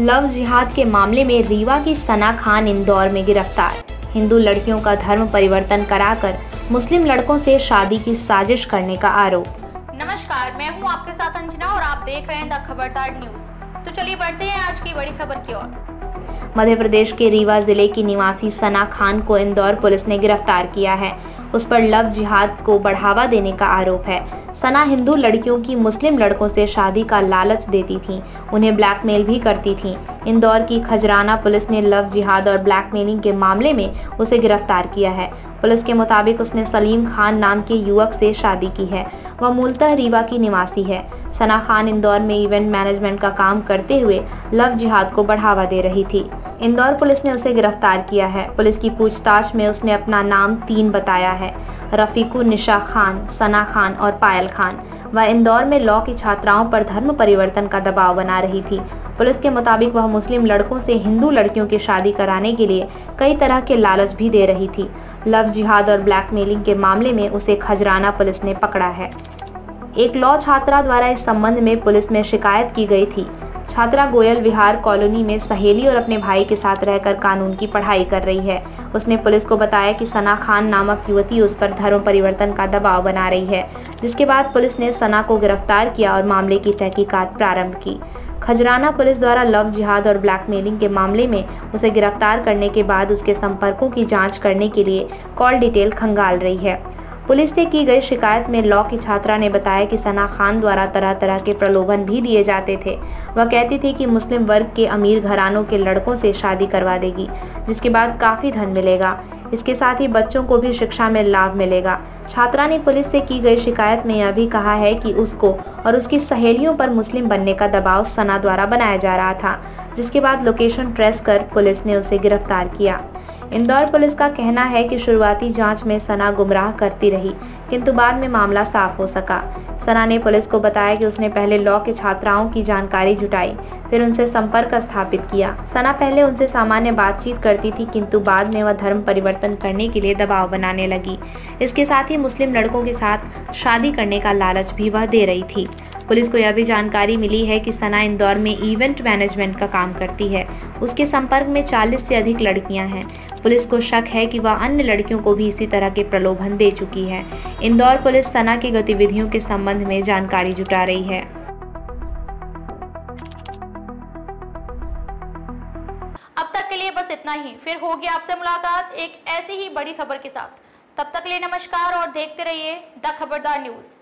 Love जिहाद के मामले में रीवा की सना खान इंदौर में गिरफ्तार। हिंदू लड़कियों का धर्म परिवर्तन कराकर मुस्लिम लड़कों से शादी की साजिश करने का आरोप। नमस्कार, मैं हूं आपके साथ अंजना और आप देख रहे हैं द खबरदार न्यूज। तो चलिए बढ़ते हैं आज की बड़ी खबर की ओर। मध्य प्रदेश के रीवा जिले की निवासी सना खान को इंदौर पुलिस ने गिरफ्तार किया है। उस पर लव जिहाद को बढ़ावा देने का आरोप है। सना हिंदू लड़कियों की मुस्लिम लड़कों से शादी का लालच देती थी, उन्हें ब्लैकमेल भी करती थी। इंदौर की खजराना पुलिस ने लव जिहाद और ब्लैकमेलिंग के मामले में उसे गिरफ्तार किया है। पुलिस के मुताबिक उसने सलीम खान नाम के युवक से शादी की है। वह मूलतः रीवा की निवासी है। सना खान इंदौर में इवेंट मैनेजमेंट का काम करते हुए लव जिहाद को बढ़ावा दे रही थी। इंदौर पुलिस ने उसे गिरफ्तार किया है। पुलिस की पूछताछ में उसने अपना नाम 3 बताया है, रफीकुनिशा खान, सना खान और पायल खान। वह इंदौर में लॉ की छात्राओं पर धर्म परिवर्तन का दबाव बना रही थी। पुलिस के मुताबिक वह मुस्लिम लड़कों से हिंदू लड़कियों की शादी कराने के लिए कई तरह के लालच भी दे रही थी। लव जिहाद और ब्लैकमेलिंग के मामले में उसे खजराना पुलिस ने पकड़ा है। एक लॉ छात्रा द्वारा इस संबंध में पुलिस में शिकायत की गई थी। छात्रा गोयल विहार कॉलोनी में सहेली और अपने भाई के साथ रहकर कानून की पढ़ाई कर रही है। उसने पुलिस को बताया कि सना खान नामक युवती उस पर धर्म परिवर्तन का दबाव बना रही है, जिसके बाद पुलिस ने सना को गिरफ्तार किया और मामले की तहकीकात प्रारंभ की। खजराना पुलिस द्वारा लव जिहाद और ब्लैकमेलिंग के मामले में उसे गिरफ्तार करने के बाद उसके संपर्कों की जाँच करने के लिए कॉल डिटेल खंगाल रही है। पुलिस से की गई शिकायत में लॉ की छात्रा ने बताया कि सना खान द्वारा तरह तरह के प्रलोभन भी दिए जाते थे। वह कहती थी कि मुस्लिम वर्ग के अमीर घरानों के लड़कों से शादी करवा देगी, जिसके बाद काफ़ी धन मिलेगा। इसके साथ ही बच्चों को भी शिक्षा में लाभ मिलेगा। छात्रा ने पुलिस से की गई शिकायत में यह भी कहा है कि उसको और उसकी सहेलियों पर मुस्लिम बनने का दबाव सना द्वारा बनाया जा रहा था, जिसके बाद लोकेशन ट्रेस कर पुलिस ने उसे गिरफ्तार किया। इंदौर पुलिस का कहना है कि शुरुआती जांच में सना गुमराह करती रही, किंतु बाद में मामला साफ हो सका। सना ने पुलिस को बताया कि उसने पहले लॉ के छात्राओं की जानकारी जुटाई, फिर उनसे संपर्क स्थापित किया। सना पहले उनसे सामान्य बातचीत करती थी, किंतु बाद में वह धर्म परिवर्तन करने के लिए दबाव बनाने लगी। इसके साथ ही मुस्लिम लड़कों के साथ शादी करने का लालच भी वह दे रही थी। पुलिस को यह भी जानकारी मिली है कि सना इंदौर में इवेंट मैनेजमेंट का काम करती है। उसके संपर्क में 40 से अधिक लड़कियां हैं। पुलिस को शक है कि वह अन्य लड़कियों को भी इसी तरह के प्रलोभन दे चुकी है। इंदौर पुलिस सना की गतिविधियों के संबंध में जानकारी जुटा रही है। अब तक के लिए बस इतना ही। फिर होगी आपसे मुलाकात एक ऐसी ही बड़ी खबर के साथ। तब तक के लिए नमस्कार और देखते रहिए द खबरदार न्यूज।